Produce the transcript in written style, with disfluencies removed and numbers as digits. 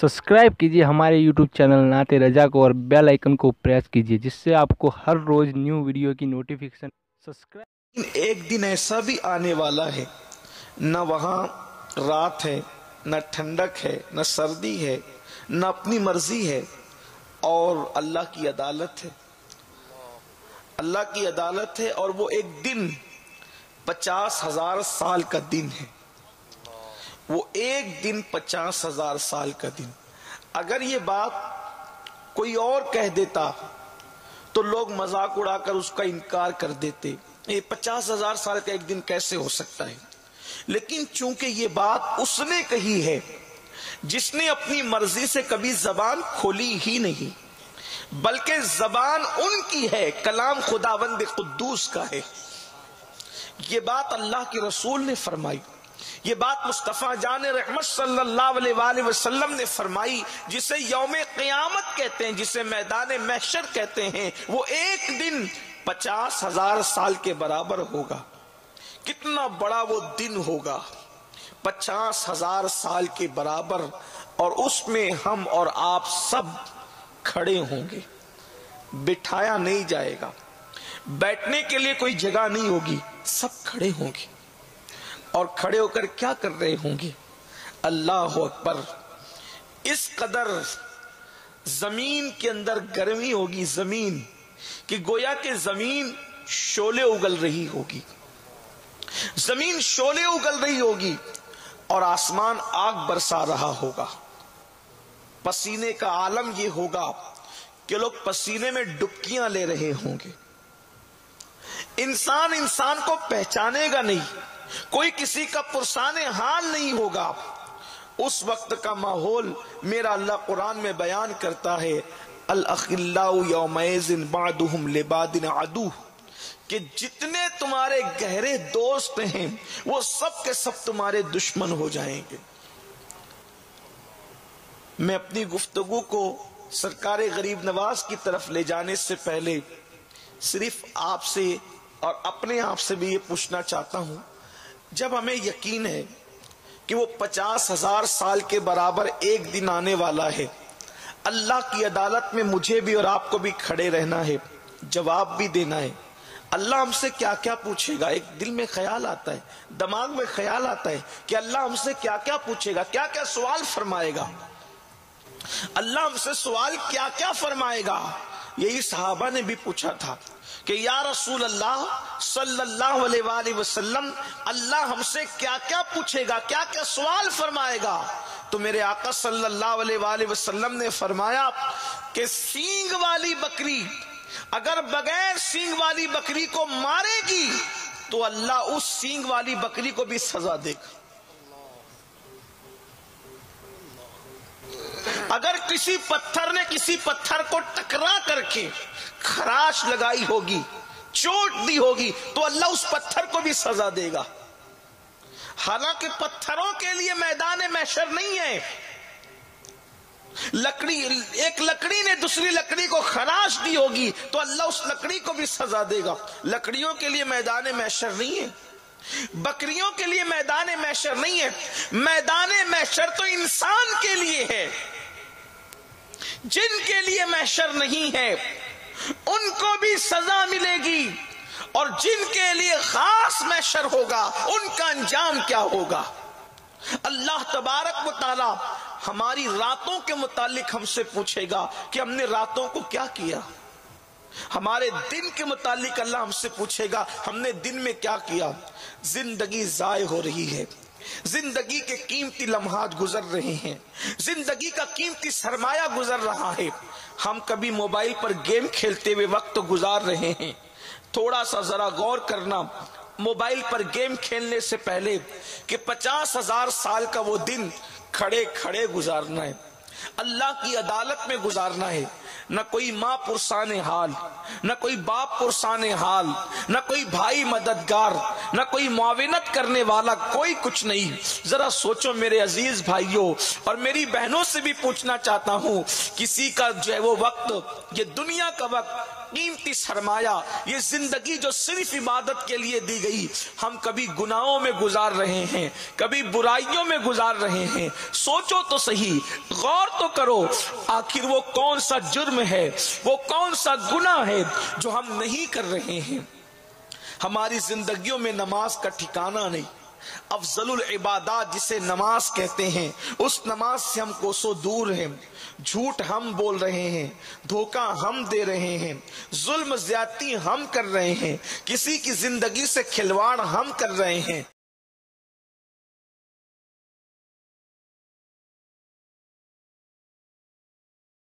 Subscribe कीजिए हमारे YouTube channel नाते रजा को और बेल आइकन को प्रेस कीजिए, जिससे आपको हर रोज़ न्यू वीडियो की नोटिफिकेशन। सब्सक्राइब। एक दिन ऐसा भी आने वाला है, न वहाँ रात है, न ठंडक है, न सर्दी है, न अपनी मर्जी है, और अल्लाह की अदालत है। अल्लाह की अदालत है, और वो एक दिन 50,000 साल का दिन है। वो एक दिन 50,000 साल का दिन। अगर ये बात कोई और कह देता तो लोग मजाक उड़ाकर उसका इनकार कर देते, ये 50,000 साल का एक दिन कैसे हो सकता है। लेकिन चूंकि ये बात उसने कही है जिसने अपनी मर्जी से कभी जबान खोली ही नहीं, बल्कि जबान उनकी है, कलाम खुदावंद कुद्दूस का है। ये बात अल्लाह के रसूल ने फरमाई, ये बात मुस्तफ़ा जाने रहमत सल्लल्लाहु अलैहि वसल्लम ने फरमाई, जिसे यौमे क़यामत कहते हैं, जिसे मैदाने महशर कहते हैं। वो एक दिन 50,000 साल के बराबर होगा। कितना बड़ा वो दिन होगा, 50,000 साल के बराबर, और उसमें हम और आप सब खड़े होंगे। बिठाया नहीं जाएगा, बैठने के लिए कोई जगह नहीं होगी, सब खड़े होंगे। और खड़े होकर क्या कर रहे होंगे? अल्लाह अकबर। इस कदर जमीन के अंदर गर्मी होगी, जमीन कि गोया के जमीन शोले उगल रही होगी, जमीन शोले उगल रही होगी, और आसमान आग बरसा रहा होगा। पसीने का आलम यह होगा कि लोग पसीने में डुबकियां ले रहे होंगे। इंसान इंसान को पहचानेगा नहीं, कोई किसी का पुरसाने हाल नहीं होगा। उस वक्त का माहौल मेरा अल्लाह कुरान में बयान करता है, अल अखिल्लाउ यौमइज़िन बादुहुम लिबादिन अदू, कि जितने तुम्हारे गहरे दोस्त हैं वो सब के सब तुम्हारे दुश्मन हो जाएंगे। मैं अपनी गुफ्तगू को सरकार गरीब नवाज की तरफ ले जाने से पहले सिर्फ आपसे और अपने आप से भी ये पूछना चाहता हूं, जब हमें यकीन है कि वो 50,000 साल के बराबर एक दिन आने वाला है, अल्लाह की अदालत में मुझे भी और आपको भी खड़े रहना है, जवाब भी देना है। अल्लाह हमसे क्या क्या पूछेगा, एक दिल में ख्याल आता है, दिमाग में ख्याल आता है कि अल्लाह हमसे क्या क्या पूछेगा, क्या क्या सवाल फरमाएगा, अल्लाह हमसे सवाल क्या क्या फरमाएगा। यही सहाबा ने भी पूछा था कि या रसूल अल्लाह सल्लल्लाहु अलैहि वसल्लम, अल्लाह हमसे क्या क्या पूछेगा, क्या क्या सवाल फरमाएगा। तो मेरे आका सल्लल्लाहु अलैहि वसल्लम ने फरमाया कि सींग वाली बकरी अगर बगैर सींग वाली बकरी को मारेगी तो अल्लाह उस सींग वाली बकरी को भी सजा देगा। अगर किसी पत्थर ने किसी पत्थर को टकरा करके खराश लगाई होगी, चोट दी होगी, तो अल्लाह उस पत्थर को भी सजा देगा। हालांकि पत्थरों के लिए मैदान महशर नहीं है। लकड़ी, एक लकड़ी ने दूसरी लकड़ी को खराश दी होगी तो अल्लाह उस लकड़ी को भी सजा देगा। लकड़ियों के लिए मैदान महशर नहीं है, बकरियों के लिए मैदान महशर नहीं है। मैदान महशर तो इंसान के लिए है। जिनके लिए महशर नहीं है उनको भी सजा मिलेगी, और जिनके लिए खास महशर होगा उनका अंजाम क्या होगा। अल्लाह तबारक व तआला हमारी रातों के मुतालिक हमसे पूछेगा कि हमने रातों को क्या किया। हमारे दिन के मुतालिक अल्लाह हमसे पूछेगा हमने दिन में क्या किया। जिंदगी जाय हो रही है, जिंदगी के कीमती लम्हात गुजर रहे हैं, जिंदगी का कीमती सरमाया गुजर रहा है। हम कभी मोबाइल पर गेम खेलते हुए वक्त गुजार रहे हैं। थोड़ा सा जरा गौर करना, मोबाइल पर गेम खेलने से पहले कि 50,000 साल का वो दिन खड़े खड़े गुजारना है, अल्लाह की अदालत में गुजारना है। न कोई माँ पुरसाने हाल, न कोई बाप पुरसाने हाल, न कोई भाई मददगार, न कोई मुआविनत करने वाला, कोई कुछ नहीं। जरा सोचो मेरे अजीज भाइयों, और मेरी बहनों से भी पूछना चाहता हूँ, किसी का जो है वो वक्त, ये दुनिया का वक्त कीमती सरमाया, ये जिंदगी जो सिर्फ इबादत के लिए दी गई, हम कभी गुनाहों में गुजार रहे हैं, कभी बुराइयों में गुजार रहे हैं। सोचो तो सही, गौर तो करो, आखिर वो कौन सा जुर्म है, वो कौन सा गुनाह है जो हम नहीं कर रहे हैं। हमारी जिंदगियों में नमाज का ठिकाना नहीं। अफजलुल इबादत जिसे नमाज कहते हैं, उस नमाज से हम कोसों दूर हैं। झूठ हम बोल रहे हैं, धोखा हम दे रहे हैं, जुल्म ज्यादती हम कर रहे हैं, किसी की जिंदगी से खिलवाड़ हम कर रहे हैं।